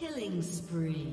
Killing spree.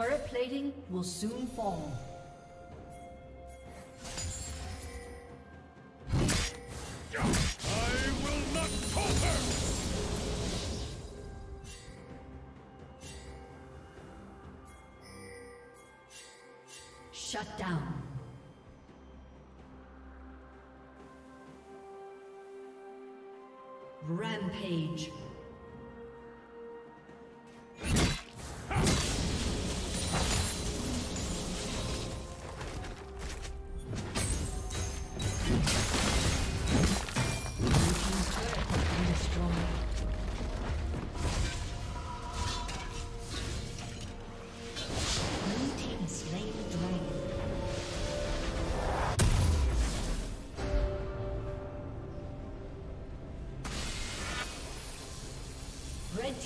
Turret plating will soon fall. Shut down. Rampage. Red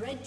Red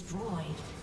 destroyed.